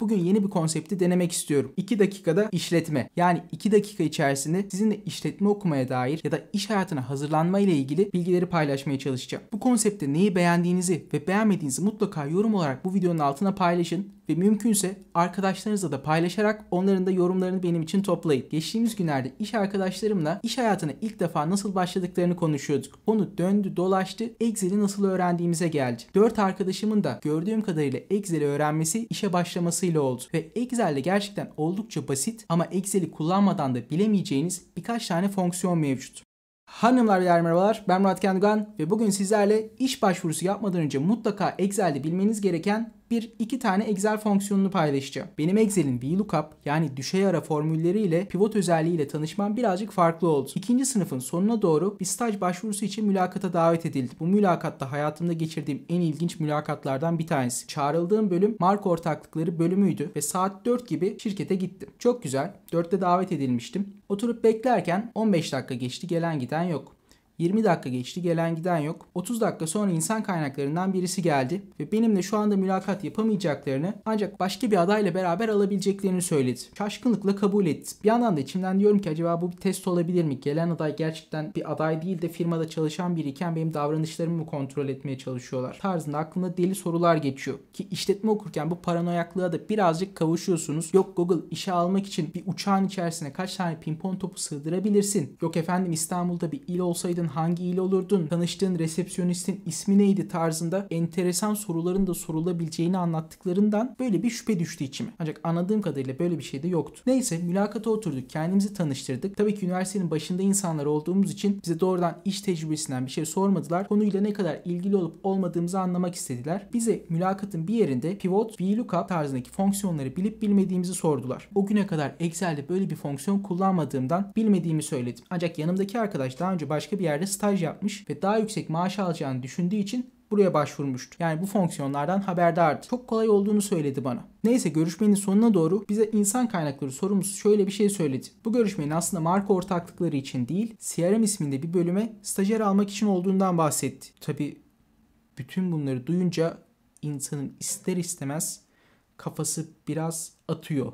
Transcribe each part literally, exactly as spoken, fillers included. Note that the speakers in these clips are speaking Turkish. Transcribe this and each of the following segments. Bugün yeni bir konsepti denemek istiyorum. iki dakikada işletme. Yani iki dakika içerisinde sizinle işletme okumaya dair ya da iş hayatına hazırlanma ile ilgili bilgileri paylaşmaya çalışacağım. Bu konsepte neyi beğendiğinizi ve beğenmediğinizi mutlaka yorum olarak bu videonun altına paylaşın ve mümkünse arkadaşlarınızla da paylaşarak onların da yorumlarını benim için toplayın. Geçtiğimiz günlerde iş arkadaşlarımla iş hayatına ilk defa nasıl başladıklarını konuşuyorduk. Onu döndü dolaştı, Excel'i nasıl öğrendiğimize geldi. dört arkadaşımın da gördüğüm kadarıyla Excel'i öğrenmesi işe başlamasıyla oldu. Ve Excel'de gerçekten oldukça basit ama Excel'i kullanmadan da bilemeyeceğiniz birkaç tane fonksiyon mevcut. Hanımlar beyler merhabalar, ben Murat Kendugan ve bugün sizlerle iş başvurusu yapmadan önce mutlaka Excel'de bilmeniz gereken bir iki tane Excel fonksiyonunu paylaşacağım. Benim Excel'in VLOOKUP yani düşey ara formülleri ile pivot özelliğiyle tanışmam birazcık farklı oldu. İkinci sınıfın sonuna doğru bir staj başvurusu için mülakata davet edildi. Bu mülakatta hayatımda geçirdiğim en ilginç mülakatlardan bir tanesi. Çağrıldığım bölüm Mark Ortaklıkları bölümüydü ve saat dört gibi şirkete gittim. Çok güzel, dörtte davet edilmiştim. Oturup beklerken on beş dakika geçti, gelen giden yok. yirmi dakika geçti, gelen giden yok. otuz dakika sonra insan kaynaklarından birisi geldi ve benimle şu anda mülakat yapamayacaklarını ancak başka bir adayla beraber alabileceklerini söyledi. Şaşkınlıkla kabul etti. Bir yandan da içimden diyorum ki acaba bu bir test olabilir mi? Gelen aday gerçekten bir aday değil de firmada çalışan biriyken benim davranışlarımı mı kontrol etmeye çalışıyorlar tarzında aklımda deli sorular geçiyor. Ki işletme okurken bu paranoyaklığa da birazcık kavuşuyorsunuz. Yok Google işe almak için bir uçağın içerisine kaç tane pimpon topu sığdırabilirsin? Yok efendim İstanbul'da bir il olsaydın hangi il olurdun, tanıştığın resepsiyonistin ismi neydi tarzında enteresan soruların da sorulabileceğini anlattıklarından böyle bir şüphe düştü içime. Ancak anladığım kadarıyla böyle bir şey de yoktu. Neyse mülakata oturduk, kendimizi tanıştırdık. Tabii ki üniversitenin başında insanlar olduğumuz için bize doğrudan iş tecrübesinden bir şey sormadılar. Konuyla ne kadar ilgili olup olmadığımızı anlamak istediler. Bize mülakatın bir yerinde pivot, VLOOKUP tarzındaki fonksiyonları bilip bilmediğimizi sordular. O güne kadar Excel'de böyle bir fonksiyon kullanmadığımdan bilmediğimi söyledim. Ancak yanımdaki arkadaş daha önce başka bir yerde staj yapmış ve daha yüksek maaş alacağını düşündüğü için buraya başvurmuştu. Yani bu fonksiyonlardan haberdardı. Çok kolay olduğunu söyledi bana. Neyse görüşmenin sonuna doğru bize insan kaynakları sorumlusu şöyle bir şey söyledi. Bu görüşmenin aslında marka ortaklıkları için değil, C R M isminde bir bölüme stajyer almak için olduğundan bahsetti. Tabii bütün bunları duyunca insanın ister istemez kafası biraz atıyor.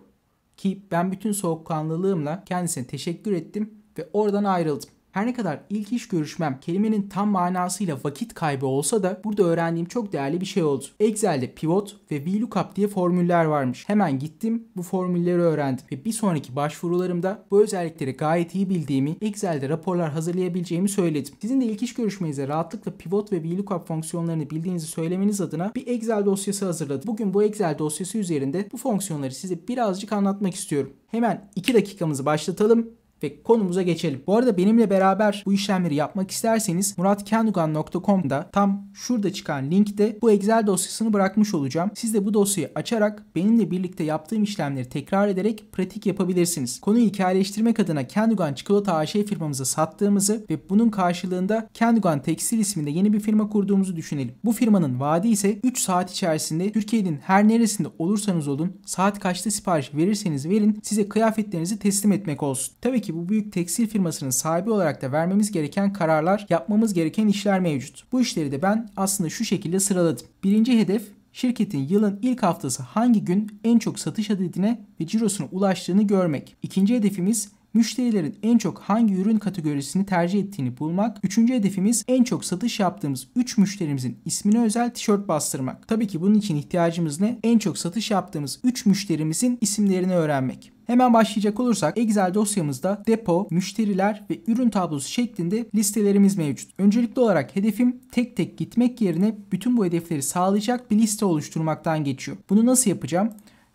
Ki ben bütün soğukkanlılığımla kendisine teşekkür ettim ve oradan ayrıldım. Her ne kadar ilk iş görüşmem kelimenin tam manasıyla vakit kaybı olsa da burada öğrendiğim çok değerli bir şey oldu. Excel'de pivot ve VLOOKUP diye formüller varmış. Hemen gittim bu formülleri öğrendim ve bir sonraki başvurularımda bu özellikleri gayet iyi bildiğimi, Excel'de raporlar hazırlayabileceğimi söyledim. Sizin de ilk iş görüşmenizde rahatlıkla pivot ve VLOOKUP fonksiyonlarını bildiğinizi söylemeniz adına bir Excel dosyası hazırladım. Bugün bu Excel dosyası üzerinde bu fonksiyonları size birazcık anlatmak istiyorum. Hemen iki dakikamızı başlatalım ve konumuza geçelim. Bu arada benimle beraber bu işlemleri yapmak isterseniz murat kendugan nokta com'da tam şurada çıkan linkte bu Excel dosyasını bırakmış olacağım. Siz de bu dosyayı açarak benimle birlikte yaptığım işlemleri tekrar ederek pratik yapabilirsiniz. Konuyu hikayeleştirmek adına Kendugan Çikolata A.Ş firmamıza sattığımızı ve bunun karşılığında Kendugan Tekstil isminde yeni bir firma kurduğumuzu düşünelim. Bu firmanın vaadi ise üç saat içerisinde Türkiye'nin her neresinde olursanız olun, saat kaçta sipariş verirseniz verin, size kıyafetlerinizi teslim etmek olsun. Tabii ki bu büyük tekstil firmasının sahibi olarak da vermemiz gereken kararlar, yapmamız gereken işler mevcut. Bu işleri de ben aslında şu şekilde sıraladım. Birinci hedef, şirketin yılın ilk haftası hangi gün en çok satış adedine ve cirosuna ulaştığını görmek. İkinci hedefimiz, müşterilerin en çok hangi ürün kategorisini tercih ettiğini bulmak. Üçüncü hedefimiz en çok satış yaptığımız üç müşterimizin ismine özel tişört bastırmak. Tabii ki bunun için ihtiyacımız ne? En çok satış yaptığımız üç müşterimizin isimlerini öğrenmek. Hemen başlayacak olursak Excel dosyamızda depo, müşteriler ve ürün tablosu şeklinde listelerimiz mevcut. Öncelikli olarak hedefim tek tek gitmek yerine bütün bu hedefleri sağlayacak bir liste oluşturmaktan geçiyor. Bunu nasıl yapacağım?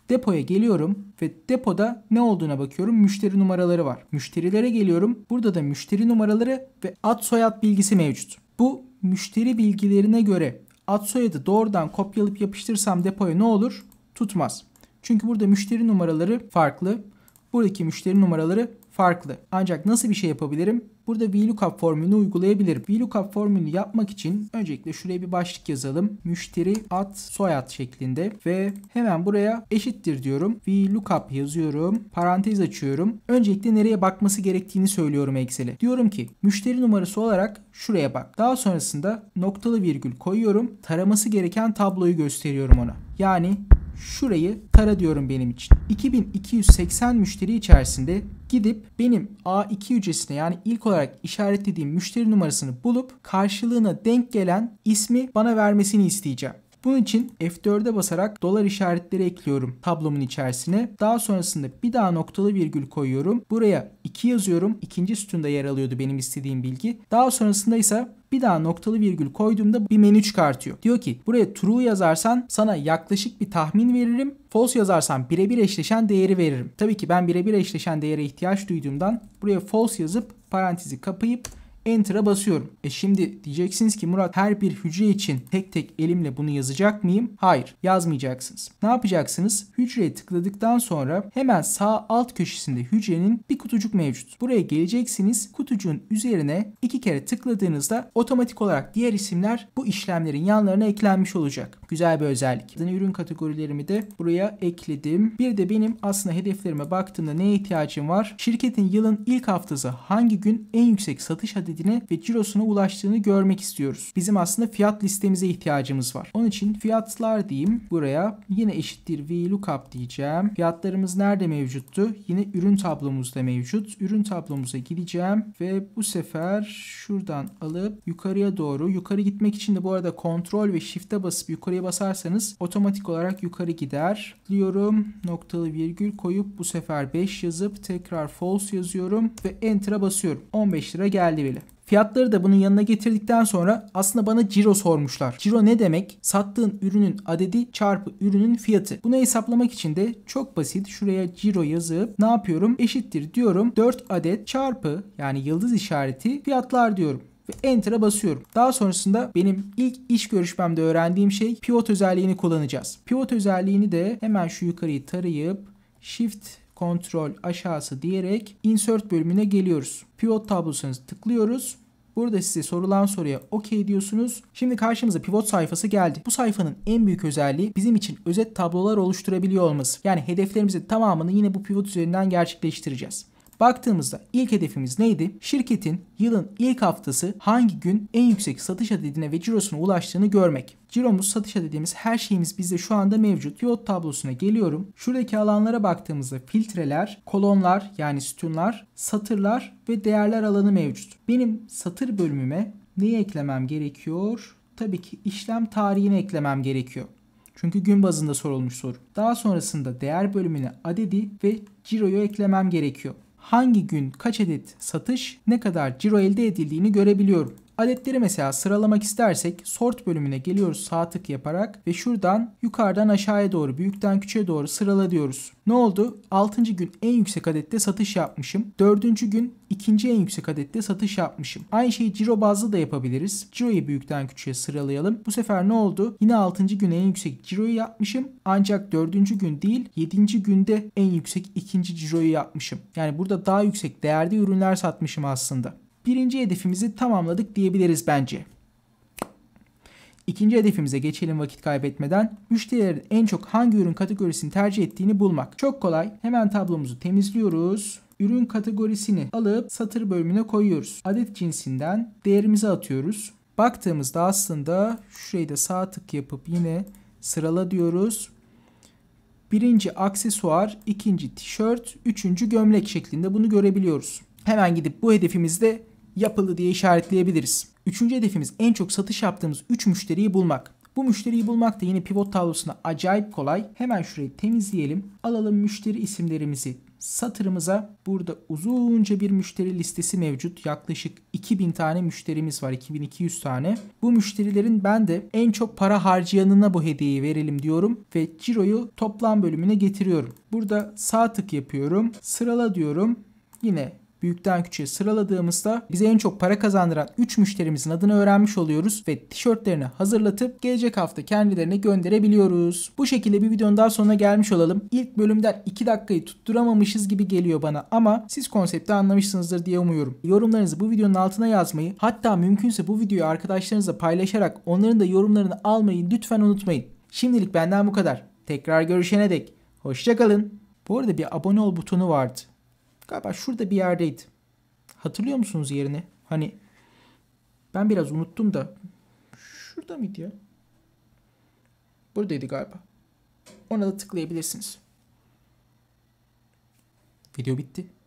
Depoya geliyorum ve depoda ne olduğuna bakıyorum. Müşteri numaraları var. Müşterilere geliyorum. Burada da müşteri numaraları ve ad soyad bilgisi mevcut. Bu müşteri bilgilerine göre ad soyadı doğrudan kopyalayıp yapıştırsam depoya ne olur? Tutmaz. Çünkü burada müşteri numaraları farklı. Buradaki müşteri numaraları farklı. Ancak nasıl bir şey yapabilirim? Burada VLOOKUP formülünü uygulayabilirim. VLOOKUP formülünü yapmak için öncelikle şuraya bir başlık yazalım. Müşteri ad soyad şeklinde ve hemen buraya eşittir diyorum. VLOOKUP yazıyorum. Parantez açıyorum. Öncelikle nereye bakması gerektiğini söylüyorum Excel'e. Diyorum ki müşteri numarası olarak şuraya bak. Daha sonrasında noktalı virgül koyuyorum. Taraması gereken tabloyu gösteriyorum ona. Yani şurayı tara diyorum benim için. iki bin iki yüz seksen müşteri içerisinde gidip benim A iki hücresine, yani ilk olarak işaretlediğim müşteri numarasını bulup karşılığına denk gelen ismi bana vermesini isteyeceğim. Bunun için F dört'e basarak dolar işaretleri ekliyorum tablomun içerisine. Daha sonrasında bir daha noktalı virgül koyuyorum. Buraya iki yazıyorum. İkinci sütunda yer alıyordu benim istediğim bilgi. Daha sonrasında ise bir daha noktalı virgül koyduğumda bir menü çıkartıyor. Diyor ki buraya true yazarsan sana yaklaşık bir tahmin veririm. False yazarsan birebir eşleşen değeri veririm. Tabii ki ben birebir eşleşen değere ihtiyaç duyduğumdan buraya false yazıp parantezi kapayıp Enter'a basıyorum. E şimdi diyeceksiniz ki Murat, her bir hücre için tek tek elimle bunu yazacak mıyım? Hayır, yazmayacaksınız. Ne yapacaksınız? Hücreye tıkladıktan sonra hemen sağ alt köşesinde hücrenin bir kutucuk mevcut. Buraya geleceksiniz. Kutucuğun üzerine iki kere tıkladığınızda otomatik olarak diğer isimler bu işlemlerin yanlarına eklenmiş olacak. Güzel bir özellik. Ürün kategorilerimi de buraya ekledim. Bir de benim aslında hedeflerime baktığımda neye ihtiyacım var? Şirketin yılın ilk haftası hangi gün en yüksek satış hadisi ve cirosuna ulaştığını görmek istiyoruz. Bizim aslında fiyat listemize ihtiyacımız var. Onun için fiyatlar diyeyim. Buraya yine eşittir VLOOKUP diyeceğim. Fiyatlarımız nerede mevcuttu? Yine ürün tablomuzda mevcut. Ürün tablomuza gideceğim ve bu sefer şuradan alıp yukarıya doğru. Yukarı gitmek için de bu arada kontrol ve shift'e basıp yukarıya basarsanız otomatik olarak yukarı gider. Diyorum, noktalı virgül koyup bu sefer beş yazıp tekrar false yazıyorum ve enter'a basıyorum. on beş lira geldi bile. Fiyatları da bunun yanına getirdikten sonra aslında bana ciro sormuşlar. Ciro ne demek? Sattığın ürünün adedi çarpı ürünün fiyatı. Bunu hesaplamak için de çok basit. Şuraya ciro yazıp ne yapıyorum? Eşittir diyorum. dört adet çarpı, yani yıldız işareti, fiyatlar diyorum. Enter'a basıyorum. Daha sonrasında benim ilk iş görüşmemde öğrendiğim şey pivot özelliğini kullanacağız. Pivot özelliğini de hemen şu yukarıyı tarayıp shift kontrol aşağısı diyerek insert bölümüne geliyoruz. Pivot tablosuna tıklıyoruz. Burada size sorulan soruya okey diyorsunuz. Şimdi karşımıza pivot sayfası geldi. Bu sayfanın en büyük özelliği bizim için özet tablolar oluşturabiliyor olması. Yani hedeflerimizin tamamını yine bu pivot üzerinden gerçekleştireceğiz. Baktığımızda ilk hedefimiz neydi? Şirketin yılın ilk haftası hangi gün en yüksek satış adedine ve cirosuna ulaştığını görmek. Ciromuz, satış adedimiz, her şeyimiz bizde şu anda mevcut. Pivot tablosuna geliyorum. Şuradaki alanlara baktığımızda filtreler, kolonlar yani sütunlar, satırlar ve değerler alanı mevcut. Benim satır bölümüme neyi eklemem gerekiyor? Tabii ki işlem tarihini eklemem gerekiyor. Çünkü gün bazında sorulmuş soru. Daha sonrasında değer bölümüne adedi ve ciroyu eklemem gerekiyor. Hangi gün kaç adet satış, ne kadar ciro elde edildiğini görebiliyorum. Adetleri mesela sıralamak istersek sort bölümüne geliyoruz sağ tık yaparak ve şuradan yukarıdan aşağıya doğru, büyükten küçüğe doğru sırala diyoruz. Ne oldu? altıncı gün en yüksek adette satış yapmışım. dördüncü gün ikinci en yüksek adette satış yapmışım. Aynı şeyi ciro bazlı da yapabiliriz. Ciro'yu büyükten küçüğe sıralayalım. Bu sefer ne oldu? Yine altıncı gün en yüksek ciroyu yapmışım. Ancak dördüncü gün değil, yedinci günde en yüksek ikinci ciroyu yapmışım. Yani burada daha yüksek değerli ürünler satmışım aslında. Birinci hedefimizi tamamladık diyebiliriz bence. İkinci hedefimize geçelim vakit kaybetmeden. Müşterilerin en çok hangi ürün kategorisini tercih ettiğini bulmak. Çok kolay. Hemen tablomuzu temizliyoruz. Ürün kategorisini alıp satır bölümüne koyuyoruz. Adet cinsinden değerimizi atıyoruz. Baktığımızda aslında şurayı da sağ tık yapıp yine sırala diyoruz. Birinci aksesuar, ikinci tişört, üçüncü gömlek şeklinde bunu görebiliyoruz. Hemen gidip bu hedefimizde yapılı diye işaretleyebiliriz. Üçüncü hedefimiz en çok satış yaptığımız üç müşteriyi bulmak. Bu müşteriyi bulmak da yine pivot tablosuna acayip kolay. Hemen şurayı temizleyelim. Alalım müşteri isimlerimizi satırımıza. Burada uzunca bir müşteri listesi mevcut. Yaklaşık iki bin tane müşterimiz var. iki bin iki yüz tane. Bu müşterilerin ben de en çok para harcayanına bu hediyeyi verelim diyorum. Ve ciroyu toplam bölümüne getiriyorum. Burada sağ tık yapıyorum. Sırala diyorum. Yine büyükten küçüğe sıraladığımızda bize en çok para kazandıran üç müşterimizin adını öğrenmiş oluyoruz ve tişörtlerini hazırlatıp gelecek hafta kendilerine gönderebiliyoruz. Bu şekilde bir videonun daha sonuna gelmiş olalım. İlk bölümden iki dakikayı tutturamamışız gibi geliyor bana ama siz konsepti anlamışsınızdır diye umuyorum. Yorumlarınızı bu videonun altına yazmayı, hatta mümkünse bu videoyu arkadaşlarınızla paylaşarak onların da yorumlarını almayı lütfen unutmayın. Şimdilik benden bu kadar. Tekrar görüşene dek hoşça kalın. Bu arada bir abone ol butonu vardı. Galiba şurada bir yerdeydi. Hatırlıyor musunuz yerini? Hani ben biraz unuttum da. Şurada mıydı ya? Buradaydı galiba. Ona da tıklayabilirsiniz. Video bitti.